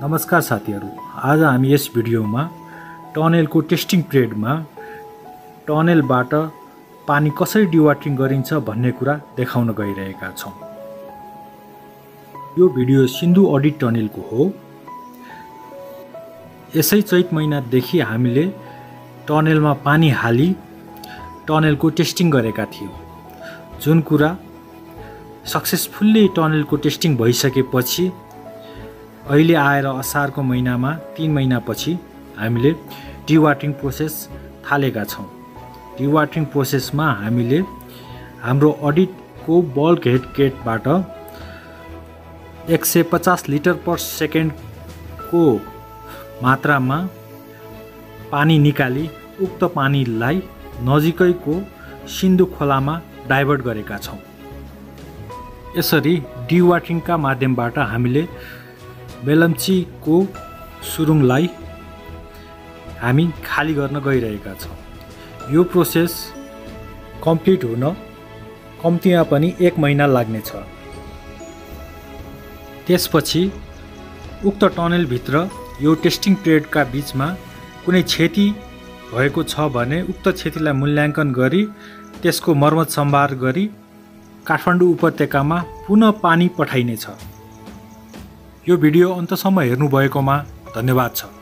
नमस्कार साथीहरु, आज हम यस भिडियो में टनेल को टेस्टिंग पीरियड में टनेल पानी कसरी डिवाटरिंग गरिन्छ भन्ने कुरा देखाउन गइरहेका छौं। यो भिडियो सिन्धु ओडी टनेल को हो। यसै चैत महीना देखि हामीले टनेल में पानी हाली टनेल को टेस्टिंग गरेका थियौं। जुन कुरा सक्सेसफुल्ली टनेल को टेस्टिंग भइसकेपछि अहिले आएर असार को महीना में 3 महीना पछि हामीले डिवाटरिंग प्रोसेस थालेका छौं। डिवाटरिंग प्रोसेस में हामीले हाम्रो ऑडिट को बल्क हेड गेटबाट 150 लिटर पर सेकेंड को मात्रा में पानी निकाली उक्त पानीलाई नजिकैको सिन्धु खोला में डाइवर्ट गरेका छौं। यसरी डिवाटरिंग का माध्यमबाट हामीले मेलम्ची को सुरुङलाई हामी खाली गर्न गइरहेका छौं। यो प्रोसेस कम्प्लिट हुन कम्तीमा पनि 1 महीना लाग्ने छ। त्यसपछि उक्त टनेल भित्र यो टेस्टिंग पीरियड का बीच में कुनै क्षति भएको छ भने उक्त क्षतिलाई मूल्याङ्कन गरी त्यसको मर्मत सम्भार गरी काठमाडौँ उपत्यकामा पुनः पानी पठाइने छ। यो भिडियो अन्तसम्म हेर्नु भएकोमा धन्यवाद छ।